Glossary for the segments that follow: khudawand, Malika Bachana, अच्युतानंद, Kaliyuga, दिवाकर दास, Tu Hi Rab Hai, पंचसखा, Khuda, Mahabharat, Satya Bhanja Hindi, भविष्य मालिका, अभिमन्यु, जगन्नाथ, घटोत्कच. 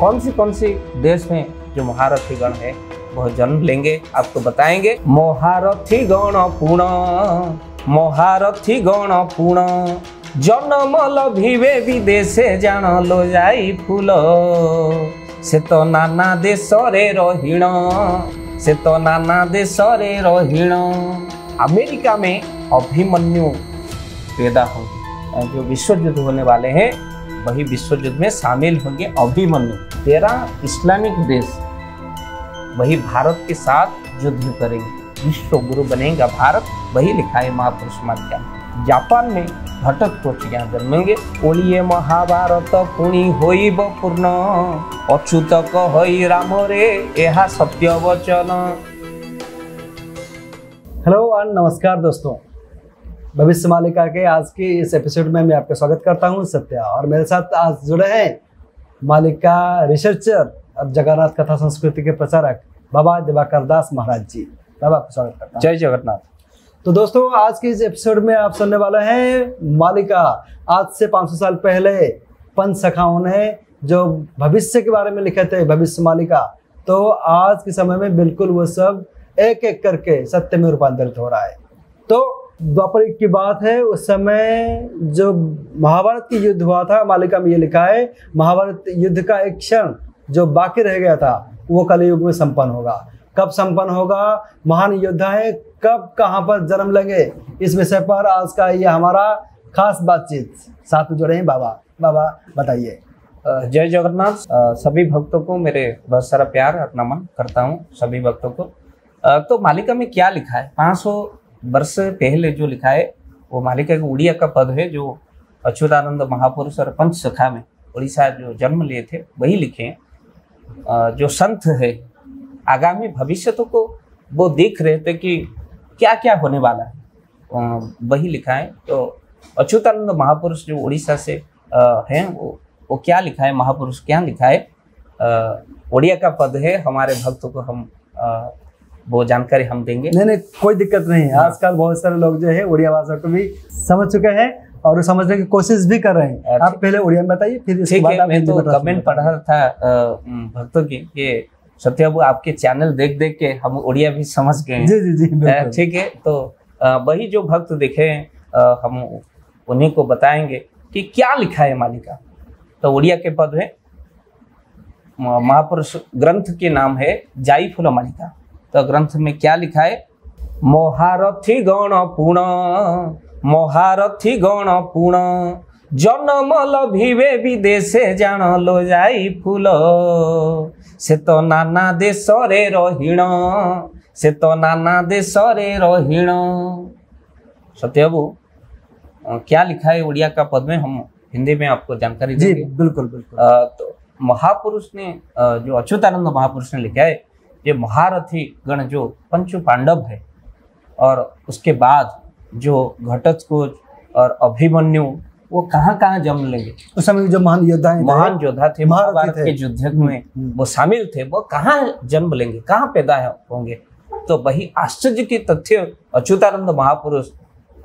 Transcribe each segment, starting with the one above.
कौन सी देश में जो महारथीगण है वह जन्म लेंगे, आपको बताएंगे। महारथी गण पूर्ण जन्म लभिवे विदेशे जान लो जाई फूल। से तो नाना देश रे रहीण, से तो नाना देश रे रहीण। अमेरिका में अभिमन्यु पैदा होंगे, जो विश्व युद्ध होने वाले हैं वही विश्व युद्ध में शामिल होंगे अभिमन्यु। 13 इस्लामिक देश वही भारत के साथ युद्ध करेंगे, विश्व गुरु बनेगा भारत, वही लिखा है महापुरुष मात्या। जापान में घटोत्कच यहाँ जन्मेंगे। ओलिए महाभारत पुणी होइब पूर्ण, अच्युतक होई राम रे एहा सत्य वचन। हेलो और नमस्कार दोस्तों, भविष्य मालिका के आज के इस एपिसोड में मैं आपका स्वागत करता हूँ सत्या। और मेरे साथ आज जुड़े हैं मालिका रिसर्चर और जगन्नाथ कथा संस्कृति के प्रचारक बाबा दिवाकर दास महाराज जी। बाबा आपका स्वागत करता हूँ। जय जगन्नाथ। तो दोस्तों आज के इस एपिसोड में आप सुनने वाले हैं मालिका। आज से 500 साल पहले पंचसखाओं ने जो भविष्य के बारे में लिखे थे भविष्य मालिका, तो आज के समय में बिल्कुल वो सब एक एक करके सत्य में रूपांतरित हो रहा है। तो द्वापर युग की बात है, उस समय जो महाभारत की युद्ध हुआ था मालिका में ये लिखा है, महाभारत युद्ध का एक क्षण जो बाकी रह गया था वो कलयुग में संपन्न होगा। कब संपन्न होगा, महान योद्धाएं कब कहां पर जन्म लेंगे, इस विषय पर आज का ये हमारा खास बातचीत। साथ में जुड़े हैं बाबा। बाबा बताइए। जय जगन्नाथ। सभी भक्तों को मेरे बहुत सारा प्यार और नमन करता हूं सभी भक्तों को। तो मालिका में क्या लिखा है 500 वर्ष पहले जो लिखा है वो मालिका के उड़िया का पद है, जो अच्युतानंद महापुरुष और पंचसखा में उड़ीसा जो जन्म लिए थे वही लिखे हैं। जो संत है आगामी भविष्य को वो देख रहे थे कि क्या क्या होने वाला है, वही लिखा है। तो अच्युतानंद महापुरुष जो उड़ीसा से हैं वो क्या लिखा है, महापुरुष क्या लिखा है, उड़िया का पद है। हमारे भक्तों को हम वो जानकारी हम देंगे। नहीं कोई दिक्कत नहीं। आजकल बहुत सारे लोग जो है उड़िया भाषा को भी समझ चुके हैं और समझने की कोशिश भी कर रहे हैं। आप पहले उड़िया में बताइए, फिर इसके बाद आप हिंदी में बताइए। कमेंट पढ़ा था भक्तों की, सत्याबू आपके चैनल देख देख के हम उड़िया भी समझ गए। जी जी जी ठीक है। तो वही जो भक्त दिखे हम उन्हीं को बताएंगे कि क्या लिखा है मालिका। तो उड़िया के पद है, महापुरुष ग्रंथ के नाम है जाई फूल मालिका। तो ग्रंथ में क्या लिखा है, महारथी गण पूर्ण जन्म लभिवे विदेशे जान लो जाई फूल। से तो नाना देश रे रहीण, से तो नाना देश रे रहीण। सत्यबू क्या लिखा है उड़िया का पद में, हम हिंदी में आपको जानकारी देंगे। बिल्कुल बिल्कुल। तो महापुरुष ने जो अच्युतानंद महापुरुष ने लिखा है, ये महारथी गण जो पंचु पांडव है और उसके बाद जो घटोत्कच और अभिमन्यु वो कहाँ कहाँ जन्म लेंगे, उस समय जो महान योद्धा थे महाभारत के युद्ध में वो शामिल थे, वो कहाँ जन्म लेंगे, कहाँ पैदा होंगे। तो वही आश्चर्य के तथ्य अच्युतानंद महापुरुष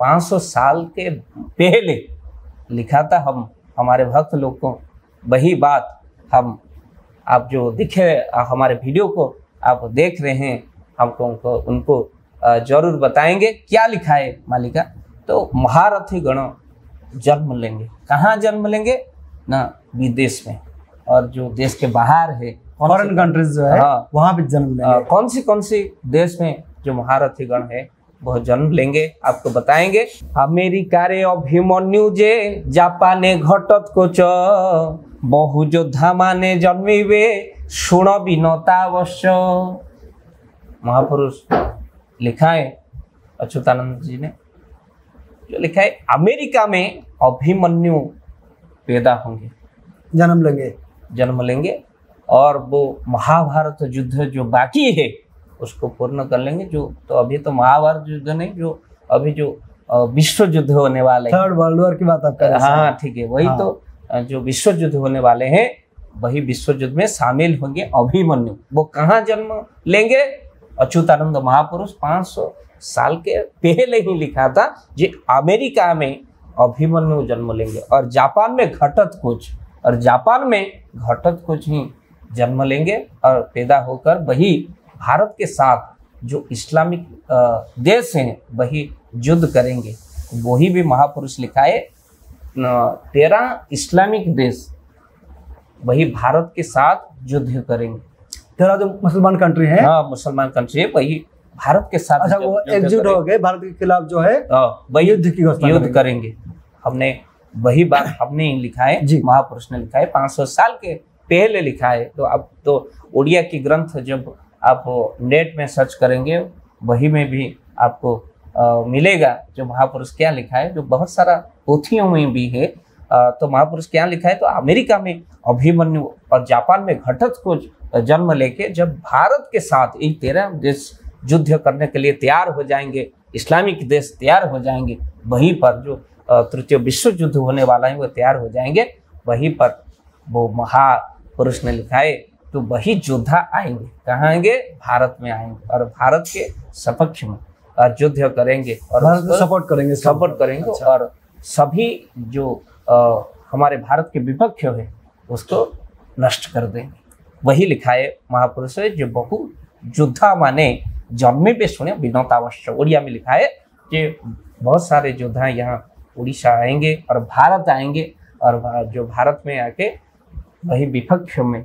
500 साल के पहले लिखा था। हम हमारे भक्त लोग को वही बात हम आप जो दिखे हमारे वीडियो को आप देख रहे हैं, हमको उनको जरूर बताएंगे क्या लिखा है मालिका। तो महारथी गणों जन्म लेंगे, कहाँ जन्म लेंगे ना, विदेश में और जो देश के बाहर है फॉरेन कंट्रीज जो है वहाँ पे जन्म लेंगे। कौन सी देश में जो महारथी गण है वह जन्म लेंगे, आपको बताएंगे। अमेरिका रे अभिमन्यु जे, जापाने घटोत्कच, बहु योद्धा माने जन्मिवे सुन विनतावश्य। महापुरुष लिखा है अच्युतानंद जी ने, जो लिखा है अमेरिका में अभिमन्यु पैदा होंगे, जन्म लेंगे और वो महाभारत युद्ध जो बाकी है उसको पूर्ण कर लेंगे। जो तो अभी तो महाभारत युद्ध नहीं, जो अभी जो विश्व युद्ध होने वाले, थर्ड वर्ल्ड वॉर की बात आप कर रहे हैं। हाँ ठीक है, वही। तो जो विश्व युद्ध होने वाले हैं वही विश्व युद्ध में शामिल होंगे अभिमन्यु। वो कहाँ जन्म लेंगे, अच्युतानंद महापुरुष 500 साल के पहले ही लिखा था जी, अमेरिका में अभिमन्यु जन्म लेंगे और जापान में घटोत्कच ही जन्म लेंगे और पैदा होकर वही भारत के साथ जो इस्लामिक देश हैं वही युद्ध करेंगे। वही भी महापुरुष लिखाए 13 इस्लामिक देश वही भारत के साथ युद्ध करेंगे। 13 जो मुसलमान कंट्री है, हाँ मुसलमान कंट्री है, वही भारत के साथ अच्छा वो एकजुट हो गए भारत के खिलाफ जो है वही युद्ध की घोषणा करेंगे। हमने वही बात हमने लिखा है, महापुरुष ने लिखा है, 500 साल के पहले लिखा है। तो अब तो उड़िया की ग्रंथ जब आप नेट में सर्च करेंगे वही में भी आपको मिलेगा जो महापुरुष क्या लिखा है, जो बहुत सारा पोथियों में भी है। तो महापुरुष क्या लिखा है, तो अमेरिका में अभिमन्यु और जापान में घटोत्कच को जन्म लेके जब भारत के साथ ये 13 देश युद्ध करने के लिए तैयार हो जाएंगे, इस्लामिक देश तैयार हो जाएंगे, वहीं पर जो तृतीय विश्व युद्ध होने वाला है वो तैयार हो जाएंगे, वहीं पर वो महापुरुष ने लिखाए तो वही योद्धा आएंगे, कहाँ आएंगे, भारत में आएंगे और भारत के सपक्ष में और युद्ध करेंगे और सपोर्ट करेंगे, अच्छा। और सभी जो हमारे भारत के विपक्ष हैं उसको नष्ट कर देंगे। वही लिखाए महापुरुष है जो बहु योद्धा माने जन्मे पे सुने विनोतावश्य। उड़िया में लिखा है कि बहुत सारे योद्धा यहाँ उड़ीसा आएंगे और भारत आएंगे और जो भारत में आके वही विपक्ष में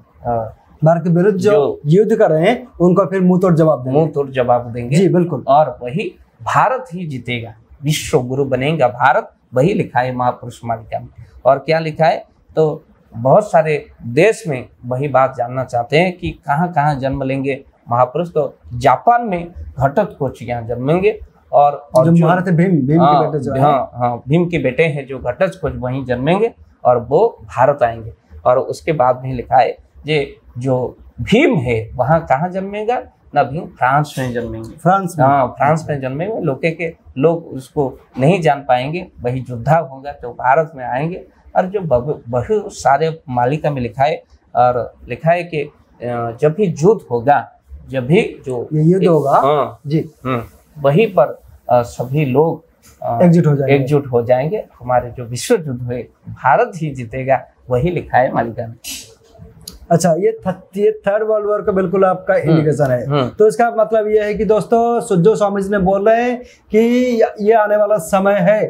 भारत के विरुद्ध जो युद्ध कर रहे हैं उनका फिर मुंह तोड़ जवाब देंगे। जी बिल्कुल। और वही भारत ही जीतेगा, विश्व गुरु बनेगा भारत, वही लिखा है महापुरुष मालिका में। और क्या लिखा है, तो बहुत सारे देश में वही बात जानना चाहते हैं कि कहाँ कहाँ जन्म लेंगे महापुरुष, तो जापान में घटोत्कच यहाँ जन्मेंगे और जो भारत भीम के बेटे हैं जो घटोत्कच वहीं जन्मेंगे और वो भारत आएंगे। और उसके बाद में लिखा है ये जो भीम है वहाँ कहाँ जन्मेगा ना, भीम फ्रांस में जन्मेंगे, फ्रांस में जन्मेंगे। लोग उसको नहीं जान पाएंगे, वही योद्धा होगा तो भारत में आएंगे। और जो बहुत सारे मालिका में लिखा है और लिखा है कि जब भी युद्ध होगा, जब भी जो युद्ध होगा जी वहीं पर सभी लोग एकजुट हो जाएंगे, हमारे जो विश्व युद्ध हुए भारत ही जीतेगा, वही लिखा है मालिका में। अच्छा, ये थर्ड वर्ल्ड वॉर का बिल्कुल आपका इंडिकेशन है। तो इसका मतलब ये है कि दोस्तों जो स्वामी जी ने बोल रहे हैं कि ये आने वाला समय है,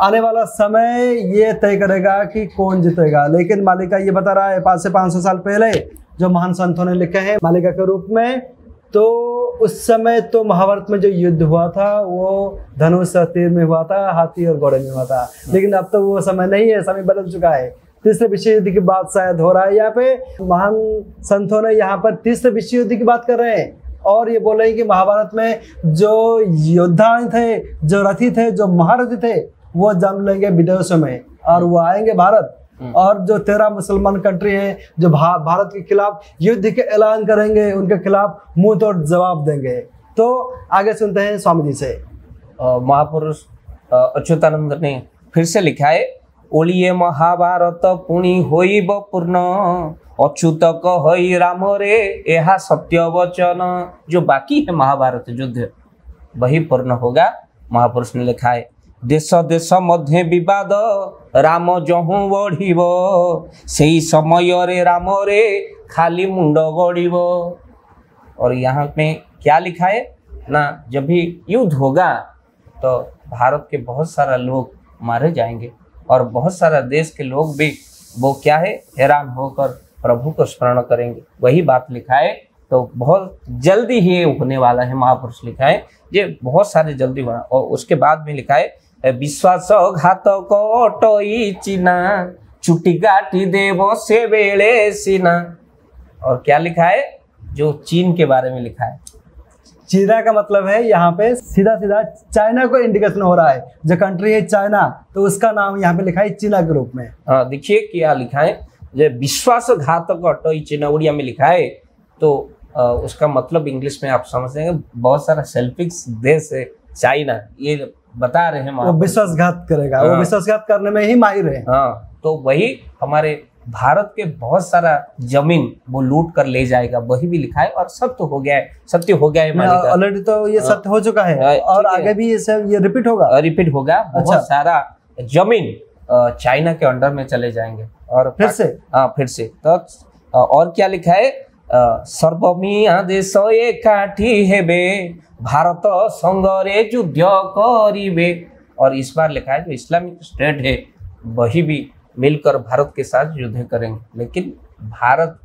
आने वाला समय ये तय करेगा कि कौन जीतेगा। लेकिन मालिका ये बता रहा है 500 साल पहले जो महान संतों ने लिखे हैं मालिका के रूप में, तो उस समय तो महाभारत में जो युद्ध हुआ था वो धनुष और तीर में हुआ था, हाथी और घोड़े में हुआ था। लेकिन अब तो वो समय नहीं है, समय बदल चुका है। तीसरे विश्व युद्ध की बात शायद हो रहा है यहाँ पे, महान संतों ने यहाँ पर तीसरे विश्व युद्ध की बात कर रहे हैं और ये बोल रहे हैं कि महाभारत में जो योद्धा थे, जो रथी थे, जो महारथी थे, वो जन्म लेंगे विदेशों में और वो आएंगे भारत। और जो 13 मुसलमान कंट्री हैं जो भारत के खिलाफ युद्ध के ऐलान करेंगे, उनके खिलाफ मुंह तोड़ जवाब देंगे। तो आगे सुनते हैं स्वामी जी से। महापुरुष अच्युतानंद ने फिर से लिखा है, ओलिए महाभारत पुणी होइब पूर्ण, अच्युत कहई राम रे एहा सत्य वचन। जो बाकी है महाभारत युद्ध वही पूर्ण होगा, महापुरुष ने लिखा है। देश देश मध्य विवाद राम जहु बढ़िब, सही समय रे राम रे खाली मुंड गड़ब। और यहाँ पे क्या लिखा है ना, जब भी युद्ध होगा तो भारत के बहुत सारा लोग मारे जाएंगे और बहुत सारा देश के लोग भी वो क्या है, हैरान होकर प्रभु को स्मरण करेंगे। वही बात लिखा है। तो बहुत जल्दी ही होने वाला है, महापुरुष लिखा है ये बहुत सारे जल्दी होना। और उसके बाद में लिखा है, विश्वास घात को टोई चिना, चुटी काटी देवो से बेले सीना। और क्या लिखा है, जो चीन के बारे में लिखा है। चीना का मतलब है यहाँ पे सीधा सीधा चाइना को इंडिकेशन हो रहा है, जो कंट्री है चाइना, तो उसका नाम यहाँ पे लिखा है चीना के रूप में। हाँ देखिए क्या लिखा है, जो विश्वासघातक अटोई चीना उड़िया में लिखा है। तो उसका मतलब इंग्लिश में आप समझेंगे, बहुत सारा सेल्फिक्स देश है चाइना, ये बता रहे हैं वो विश्वासघात करेगा, वो विश्वासघात करने में ही माहिर है। हाँ तो वही हमारे भारत के बहुत सारा जमीन वो लूट कर ले जाएगा, वही भी लिखा है। और सब तो हो गया है, सत्य हो गया है ऑलरेडी, तो ये सत्य हो चुका है और आगे भी ये रिपीट होगा। बहुत अच्छा। सारा जमीन चाइना के अंडर में चले जाएंगे और फिर से तो और क्या लिखा है, सर्वमिया देश एकाठी हेबे भारत संगरे युद्ध करिबे। और इस बार लिखा है जो इस्लामिक स्टेट है वही भी मिलकर भारत के साथ युद्ध करेंगे, लेकिन भारत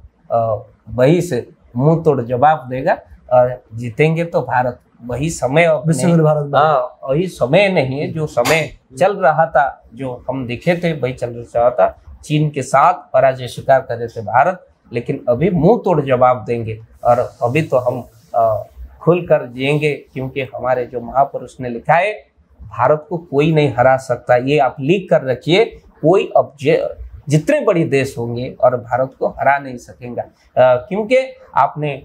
वही से मुंह तोड़ जवाब देगा और जीतेंगे तो भारत। वही समय वही समय नहीं है जो समय चल रहा था, जो हम देखे थे वही चल रहा था। चीन के साथ पराजय स्वीकार कर रहे थे भारत, लेकिन अभी मुंह तोड़ जवाब देंगे और अभी तो हम खुल कर जिएंगे, क्योंकि हमारे जो महापुरुष ने लिखा है भारत को कोई नहीं हरा सकता। ये आप लिख कर रखिए, कोई अब जितने बड़े देश होंगे और भारत को हरा नहीं सकेगा, क्योंकि आपने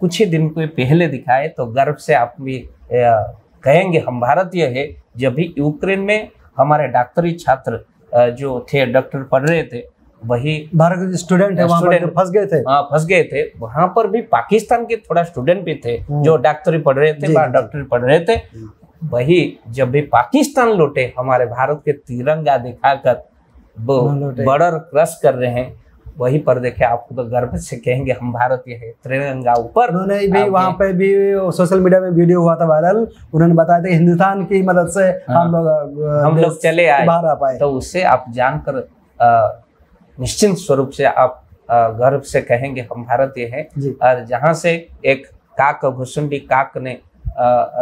कुछ ही दिन को पहले दिखाए तो गर्व से आप भी कहेंगे हम भारतीय है। जब भी यूक्रेन में हमारे डॉक्टरी छात्र जो थे, डॉक्टर पढ़ रहे थे, वही भारत के स्टूडेंट फंस गए थे, वहां पर भी पाकिस्तान के थोड़ा स्टूडेंट भी थे जो डॉक्टरी पढ़ रहे थे, डॉक्टरी पढ़ रहे थे। वही जब भी पाकिस्तान लौटे, हमारे भारत के तिरंगा दिखाकर वो बॉर्डर क्रॉस कर रहे हैं, वही पर देखे आपको तो गर्व से कहेंगे हम भारतीय है, तिरंगा ऊपर। उन्होंने भी वहाँ पे भी सोशल मीडिया में वीडियो हुआ था वायरल, उन्होंने बताया था हिंदुस्तान की मदद से हम लोग चले आए, बाहर आ पाए। तो उससे आप जानकर निश्चिंत स्वरूप से आप गर्व से कहेंगे हम भारतीय है। और जहाँ से एक काक, घुसुंडी काक ने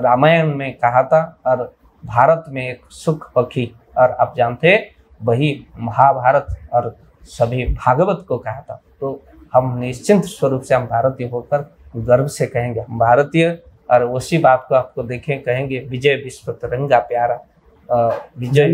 रामायण में कहा था, और भारत में एक सुख पखी, और आप जानते हैं वही महाभारत और सभी भागवत को कहा था। तो हम निश्चिंत स्वरूप से हम भारतीय होकर गर्व से कहेंगे हम भारतीय। और उसी बात को आपको देखें कहेंगे विजय विश्व तिरंगा प्यारा, विजय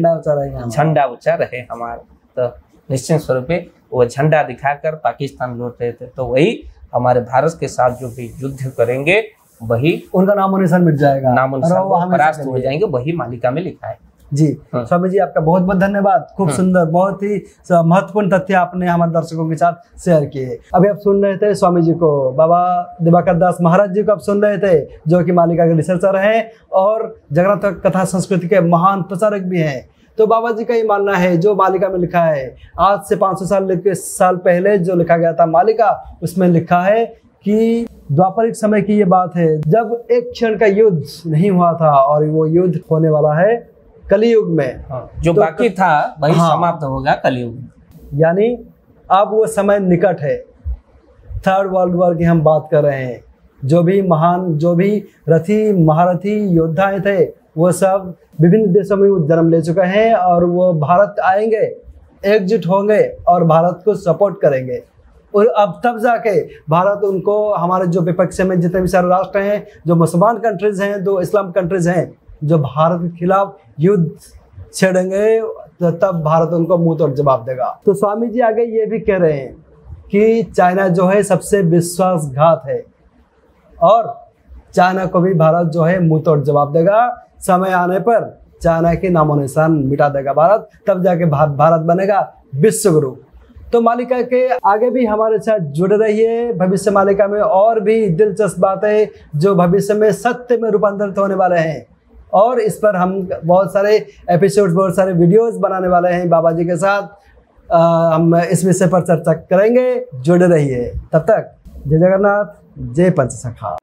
झंडा ऊंचा रहे हमारा। तो निश्चिंत स्वरूप वो झंडा दिखाकर पाकिस्तान लौट रहे थे। तो वही हमारे भारत के साथ जो भी युद्ध करेंगे वही उनका नामो निशान मिट जाएगा, नामो निशान परास्त हो जाएंगे, वही मालिका में लिखा है। जी स्वामी जी, आपका बहुत बहुत धन्यवाद। खूब सुंदर, बहुत ही महत्वपूर्ण तथ्य आपने हमारे दर्शकों के साथ शेयर किए। अभी आप सुन रहे थे स्वामी जी को, बाबा दिवाकर दास महाराज जी को आप सुन रहे थे, जो कि मालिका के रिसर्चर हैं और जगन्नाथ कथा संस्कृति के महान प्रचारक भी हैं। तो बाबा जी का ये मानना है जो मालिका में लिखा है, आज से 500 साल पहले जो लिखा गया था मालिका, उसमें लिखा है कि द्वापरिक समय की ये बात है जब एक क्षण का युद्ध नहीं हुआ था, और वो युद्ध होने वाला है कलयुग में। जो तो बाकी था वही समाप्त होगा कलयुग, यानी अब वो समय निकट है। 3rd World War की हम बात कर रहे हैं। जो भी महान, जो भी रथी महारथी योद्धाएं थे, वो सब विभिन्न देशों में जन्म ले चुके हैं, और वो भारत आएंगे, एकजुट होंगे और भारत को सपोर्ट करेंगे। और अब तब जाके भारत उनको, हमारे जो विपक्ष में जितने भी सारे राष्ट्र हैं, जो मुसलमान कंट्रीज हैं, जो इस्लाम कंट्रीज हैं, जो भारत के खिलाफ युद्ध छेड़ेंगे, तब भारत उनको मुंह तोड़ जवाब देगा। तो स्वामी जी आगे ये भी कह रहे हैं कि चाइना जो है सबसे विश्वासघात है, और चाइना को भी भारत जो है मुंह तोड़ जवाब देगा। समय आने पर चाइना के नामो निशान मिटा देगा भारत, तब जाके भारत बनेगा विश्वगुरु। तो मालिका के आगे भी हमारे साथ जुड़े रहिए। भविष्य मालिका में और भी दिलचस्प बातें जो भविष्य में सत्य में रूपांतरित होने वाले हैं, और इस पर हम बहुत सारे एपिसोड्स, बहुत सारे वीडियोस बनाने वाले हैं बाबा जी के साथ। हम इस विषय पर चर्चा करेंगे, जुड़े रहिए। तब तक जय जगन्नाथ, जय पंचसखा।